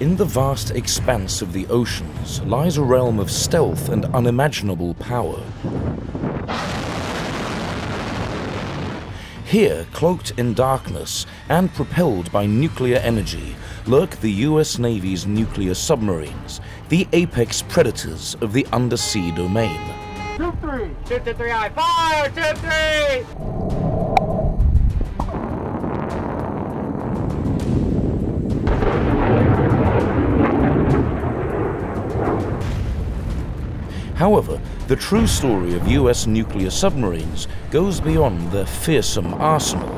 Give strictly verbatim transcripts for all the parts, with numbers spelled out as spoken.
In the vast expanse of the oceans lies a realm of stealth and unimaginable power. Here, cloaked in darkness and propelled by nuclear energy, lurk the U S Navy's nuclear submarines, the apex predators of the undersea domain. Two, three. Two, two, three, I fire! Two, three! However, the true story of U S nuclear submarines goes beyond their fearsome arsenal.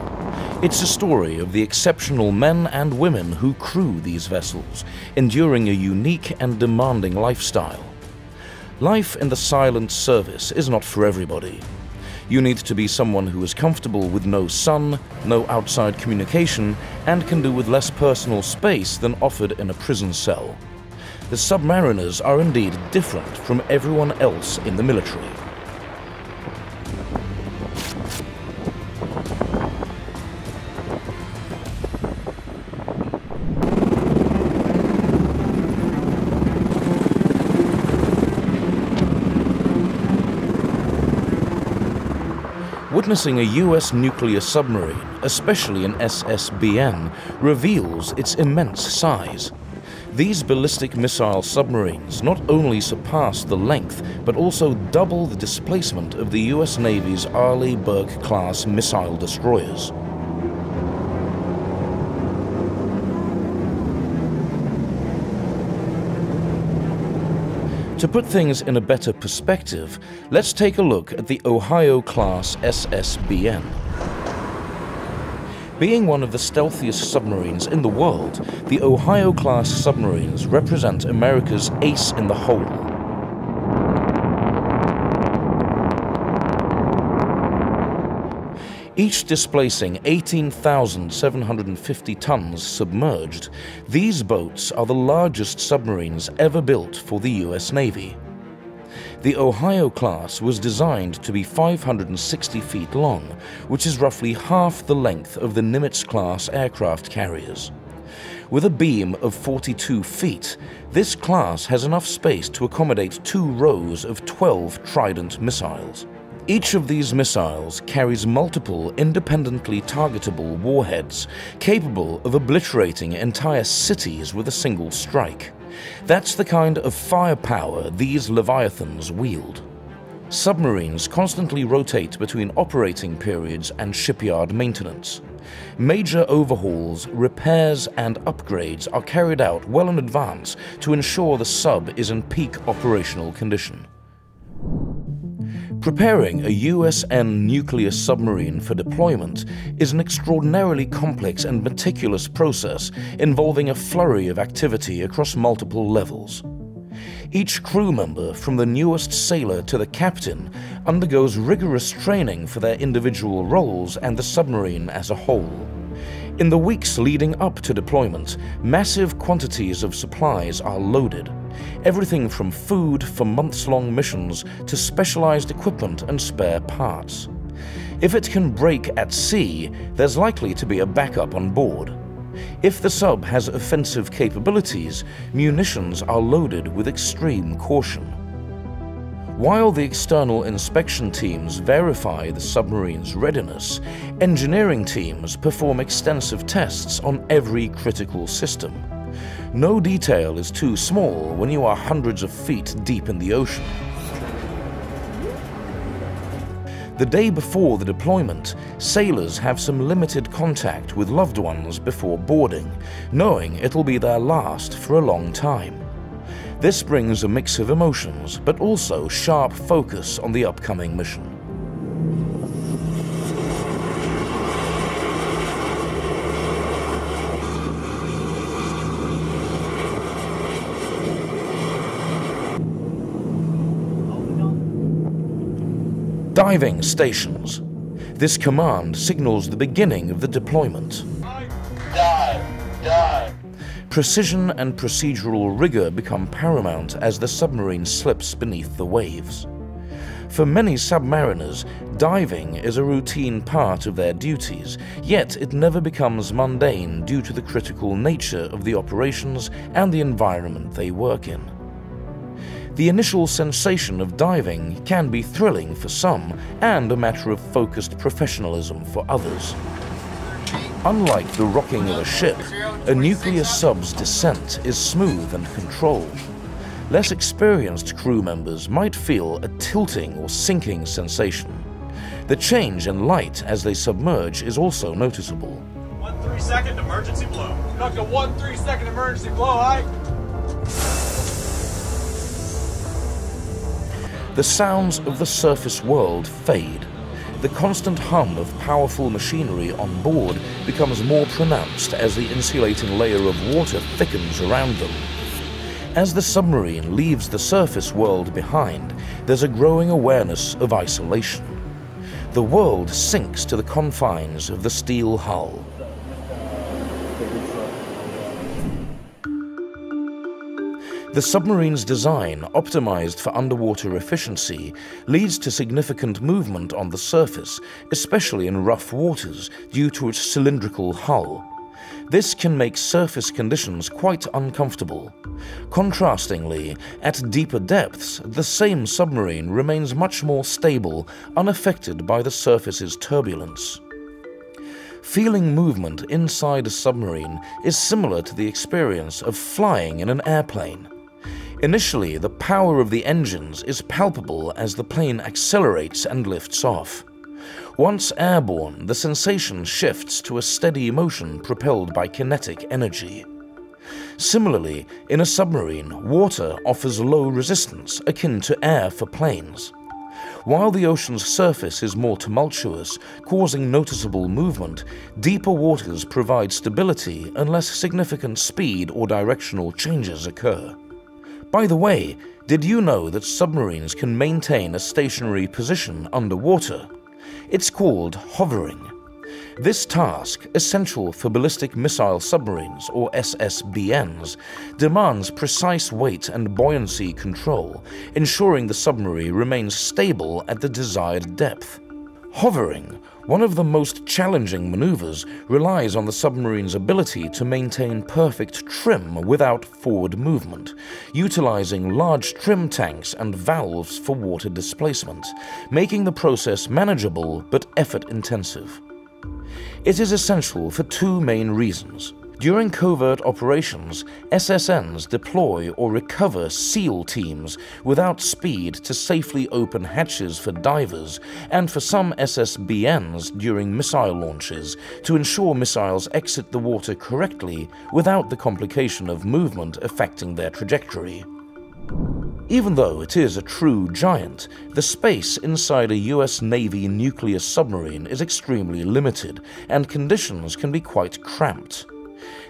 It's a story of the exceptional men and women who crew these vessels, enduring a unique and demanding lifestyle. Life in the silent service is not for everybody. You need to be someone who is comfortable with no sun, no outside communication, and can do with less personal space than offered in a prison cell. The submariners are indeed different from everyone else in the military. Witnessing a U S nuclear submarine, especially an S S B N, reveals its immense size. These ballistic missile submarines not only surpass the length, but also double the displacement of the U S Navy's Arleigh Burke class missile destroyers. To put things in a better perspective, let's take a look at the Ohio-class S S B N. Being one of the stealthiest submarines in the world, the Ohio-class submarines represent America's ace in the hole. Each displacing eighteen thousand seven hundred fifty tons submerged, these boats are the largest submarines ever built for the U S Navy. The Ohio-class was designed to be five hundred sixty feet long, which is roughly half the length of the Nimitz-class aircraft carriers. With a beam of forty-two feet, this class has enough space to accommodate two rows of twelve Trident missiles. Each of these missiles carries multiple independently targetable warheads, capable of obliterating entire cities with a single strike. That's the kind of firepower these Leviathans wield. Submarines constantly rotate between operating periods and shipyard maintenance. Major overhauls, repairs, and upgrades are carried out well in advance to ensure the sub is in peak operational condition. Preparing a U S N nuclear submarine for deployment is an extraordinarily complex and meticulous process involving a flurry of activity across multiple levels. Each crew member, from the newest sailor to the captain, undergoes rigorous training for their individual roles and the submarine as a whole. In the weeks leading up to deployment, massive quantities of supplies are loaded. Everything from food for months-long missions to specialized equipment and spare parts. If it can break at sea, there's likely to be a backup on board. If the sub has offensive capabilities, munitions are loaded with extreme caution. While the external inspection teams verify the submarine's readiness, engineering teams perform extensive tests on every critical system. No detail is too small when you are hundreds of feet deep in the ocean. The day before the deployment, sailors have some limited contact with loved ones before boarding, knowing it'll be their last for a long time. This brings a mix of emotions, but also sharp focus on the upcoming mission. Diving stations. This command signals the beginning of the deployment. Dive, dive. Precision and procedural rigor become paramount as the submarine slips beneath the waves. For many submariners, Diving is a routine part of their duties, yet it never becomes mundane due to the critical nature of the operations and the environment they work in. The initial sensation of diving can be thrilling for some and a matter of focused professionalism for others. Unlike the rocking of a ship, a nuclear sub's descent is smooth and controlled. Less experienced crew members might feel a tilting or sinking sensation. The change in light as they submerge is also noticeable. One three second emergency blow. Conduct a one three second emergency blow, aye? The sounds of the surface world fade. The constant hum of powerful machinery on board becomes more pronounced as the insulating layer of water thickens around them. As the submarine leaves the surface world behind, there's a growing awareness of isolation. The world sinks to the confines of the steel hull. The submarine's design, optimized for underwater efficiency, leads to significant movement on the surface, especially in rough waters, due to its cylindrical hull. This can make surface conditions quite uncomfortable. Contrastingly, at deeper depths, the same submarine remains much more stable, unaffected by the surface's turbulence. Feeling movement inside a submarine is similar to the experience of flying in an airplane. Initially, the power of the engines is palpable as the plane accelerates and lifts off. Once airborne, the sensation shifts to a steady motion propelled by kinetic energy. Similarly, in a submarine, water offers low resistance akin to air for planes. While the ocean's surface is more tumultuous, causing noticeable movement, deeper waters provide stability unless significant speed or directional changes occur. By the way, did you know that submarines can maintain a stationary position underwater? It's called hovering. This task, essential for ballistic missile submarines or S S B Ns, demands precise weight and buoyancy control, ensuring the submarine remains stable at the desired depth. Hovering, one of the most challenging maneuvers, relies on the submarine's ability to maintain perfect trim without forward movement, utilizing large trim tanks and valves for water displacement, making the process manageable but effort-intensive. It is essential for two main reasons. During covert operations, S S Ns deploy or recover SEAL teams without speed to safely open hatches for divers, and for some S S B Ns during missile launches to ensure missiles exit the water correctly without the complication of movement affecting their trajectory. Even though it is a true giant, the space inside a U S Navy nuclear submarine is extremely limited, and conditions can be quite cramped.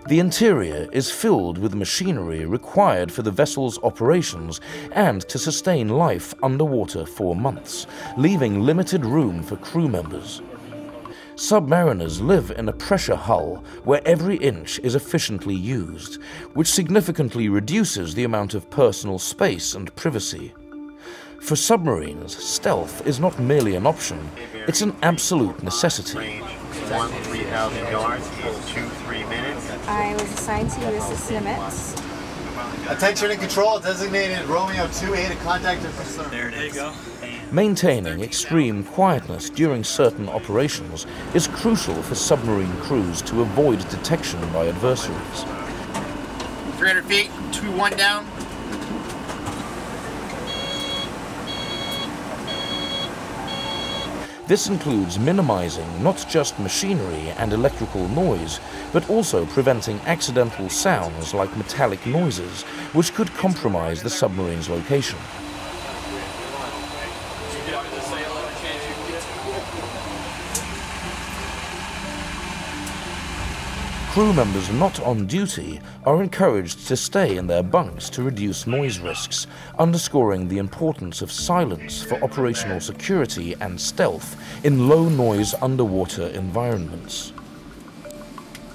The interior is filled with machinery required for the vessel's operations and to sustain life underwater for months, leaving limited room for crew members. Submariners live in a pressure hull where every inch is efficiently used, which significantly reduces the amount of personal space and privacy. For submarines, stealth is not merely an option, it's an absolute necessity. I was assigned to U S S Nimitz. Attention and control, designated Romeo twenty-eight, contacted for service. There it is. Maintaining extreme quietness during certain operations is crucial for submarine crews to avoid detection by adversaries. three hundred feet, two one down. This includes minimizing not just machinery and electrical noise, but also preventing accidental sounds like metallic noises, which could compromise the submarine's location. Crew members not on duty are encouraged to stay in their bunks to reduce noise risks, underscoring the importance of silence for operational security and stealth in low-noise underwater environments.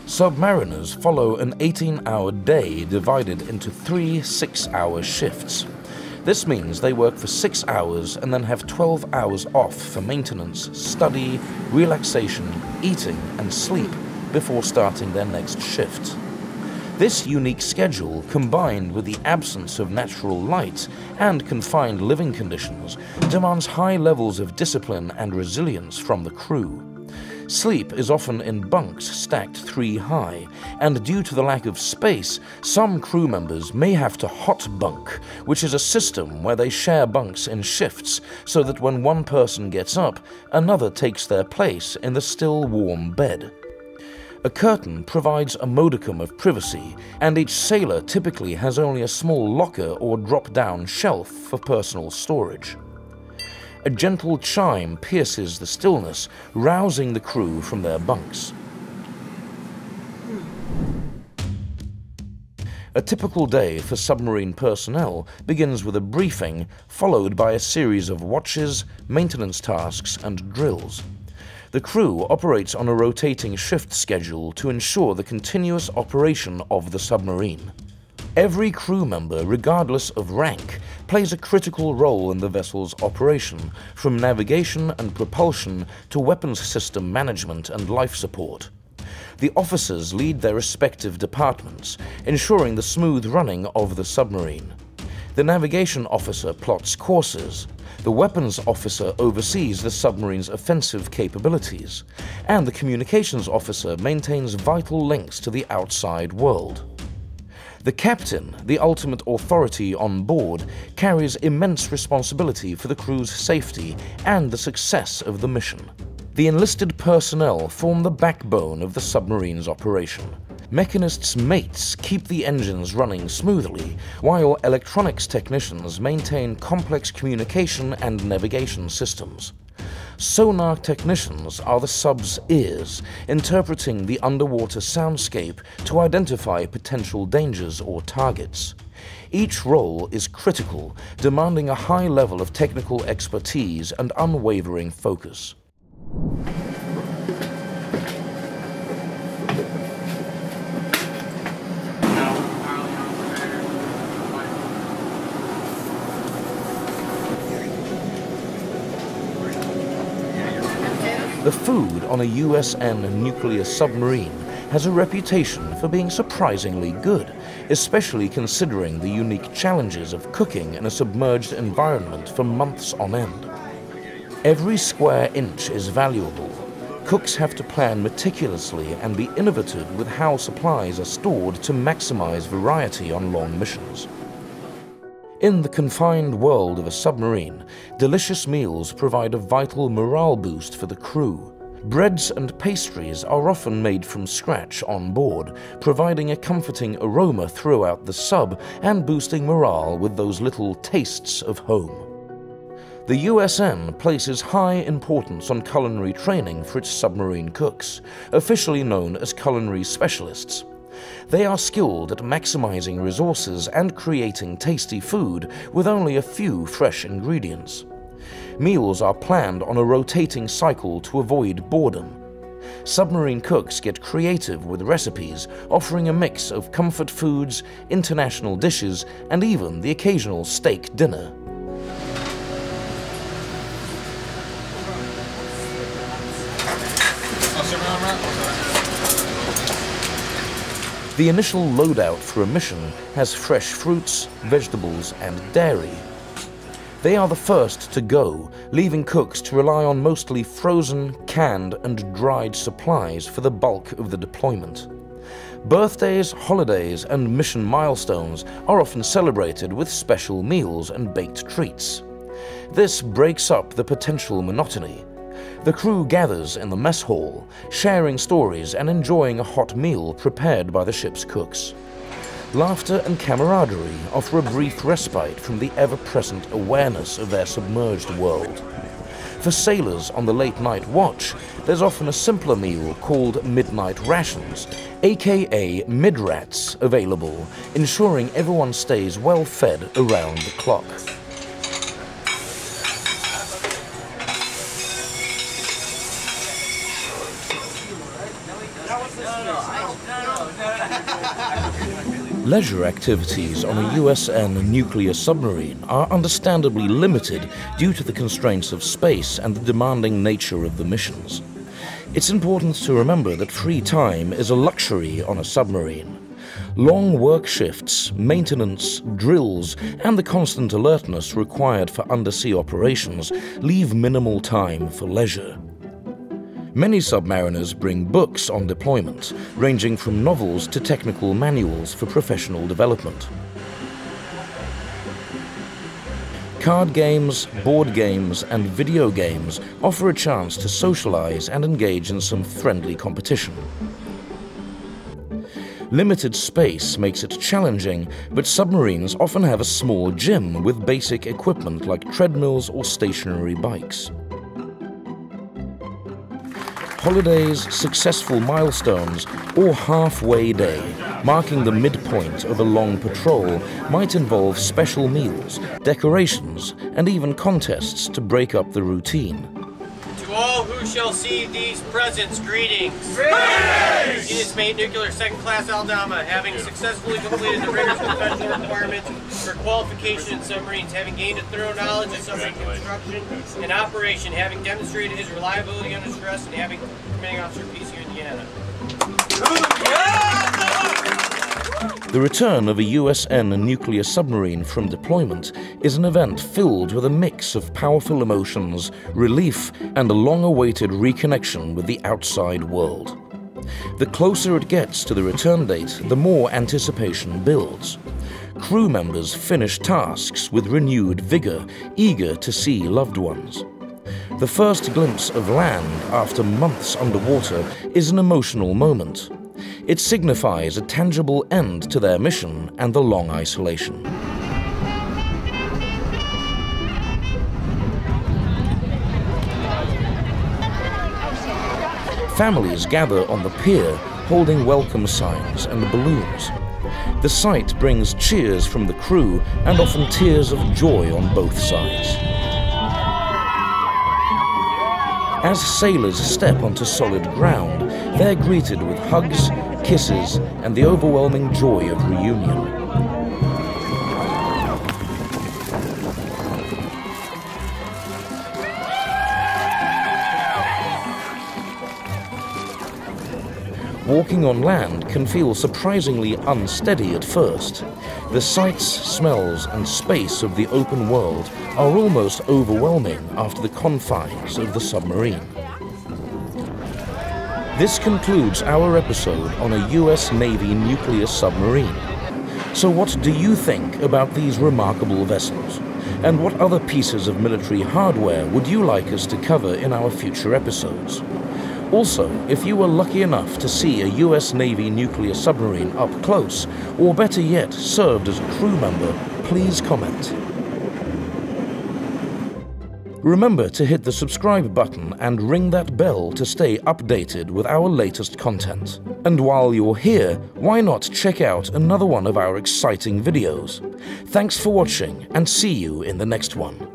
Submariners follow an eighteen-hour day divided into three six-hour shifts. This means they work for six hours and then have twelve hours off for maintenance, study, relaxation, eating, and sleep before starting their next shift. This unique schedule, combined with the absence of natural light and confined living conditions, demands high levels of discipline and resilience from the crew. Sleep is often in bunks stacked three high, and due to the lack of space, some crew members may have to hot bunk, which is a system where they share bunks in shifts so that when one person gets up, another takes their place in the still warm bed. A curtain provides a modicum of privacy, and each sailor typically has only a small locker or drop-down shelf for personal storage. A gentle chime pierces the stillness, rousing the crew from their bunks. A typical day for submarine personnel begins with a briefing, followed by a series of watches, maintenance tasks, and drills. The crew operates on a rotating shift schedule to ensure the continuous operation of the submarine. Every crew member, regardless of rank, plays a critical role in the vessel's operation, from navigation and propulsion to weapons system management and life support. The officers lead their respective departments, ensuring the smooth running of the submarine. The navigation officer plots courses, the weapons officer oversees the submarine's offensive capabilities, and the communications officer maintains vital links to the outside world. The captain, the ultimate authority on board, carries immense responsibility for the crew's safety and the success of the mission. The enlisted personnel form the backbone of the submarine's operation. Mechanists' mates keep the engines running smoothly, while electronics technicians maintain complex communication and navigation systems. Sonar technicians are the sub's ears, interpreting the underwater soundscape to identify potential dangers or targets. Each role is critical, demanding a high level of technical expertise and unwavering focus. The food on a U S N nuclear submarine has a reputation for being surprisingly good, especially considering the unique challenges of cooking in a submerged environment for months on end. Every square inch is valuable. Cooks have to plan meticulously and be innovative with how supplies are stored to maximize variety on long missions. In the confined world of a submarine, delicious meals provide a vital morale boost for the crew. Breads and pastries are often made from scratch on board, providing a comforting aroma throughout the sub and boosting morale with those little tastes of home. The U S N places high importance on culinary training for its submarine cooks, officially known as culinary specialists. They are skilled at maximizing resources and creating tasty food with only a few fresh ingredients. Meals are planned on a rotating cycle to avoid boredom. Submarine cooks get creative with recipes, offering a mix of comfort foods, international dishes, and even the occasional steak dinner. The initial loadout for a mission has fresh fruits, vegetables, and dairy. They are the first to go, leaving cooks to rely on mostly frozen, canned, and dried supplies for the bulk of the deployment. Birthdays, holidays, and mission milestones are often celebrated with special meals and baked treats. This breaks up the potential monotony. The crew gathers in the mess hall, sharing stories and enjoying a hot meal prepared by the ship's cooks. Laughter and camaraderie offer a brief respite from the ever-present awareness of their submerged world. For sailors on the late-night watch, there's often a simpler meal called midnight rations, aka midrats, available, ensuring everyone stays well-fed around the clock. No, no, I, no, no, no. Leisure activities on a U S N nuclear submarine are understandably limited due to the constraints of space and the demanding nature of the missions. It's important to remember that free time is a luxury on a submarine. Long work shifts, maintenance, drills, and the constant alertness required for undersea operations leave minimal time for leisure. Many submariners bring books on deployment, ranging from novels to technical manuals for professional development. Card games, board games, and video games offer a chance to socialize and engage in some friendly competition. Limited space makes it challenging, but submarines often have a small gym with basic equipment like treadmills or stationary bikes. Holidays, successful milestones, or halfway day, marking the midpoint of a long patrol, might involve special meals, decorations, and even contests to break up the routine. To all who shall see these presents, greetings. Greetings! Nimitz, Mate Nuclear Second Class Aldama, having successfully completed the rigorous professional requirements for qualification in submarines, having gained a thorough knowledge of submarine construction and operation, having demonstrated his reliability under stress, and having commanding officer P C U Indiana. The return of a U S N nuclear submarine from deployment is an event filled with a mix of powerful emotions, relief, and a long-awaited reconnection with the outside world. The closer it gets to the return date, the more anticipation builds. Crew members finish tasks with renewed vigor, eager to see loved ones. The first glimpse of land after months underwater is an emotional moment. It signifies a tangible end to their mission and the long isolation. Families gather on the pier, holding welcome signs and balloons. The sight brings cheers from the crew and often tears of joy on both sides. As sailors step onto solid ground, they're greeted with hugs, kisses, and the overwhelming joy of reunion. Walking on land can feel surprisingly unsteady at first. The sights, smells, and space of the open world are almost overwhelming after the confines of the submarine. This concludes our episode on a U S Navy nuclear submarine. So what do you think about these remarkable vessels? And what other pieces of military hardware would you like us to cover in our future episodes? Also, if you were lucky enough to see a U S Navy nuclear submarine up close, or better yet, served as a crew member, please comment. Remember to hit the subscribe button and ring that bell to stay updated with our latest content. And while you're here, why not check out another one of our exciting videos? Thanks for watching, and see you in the next one.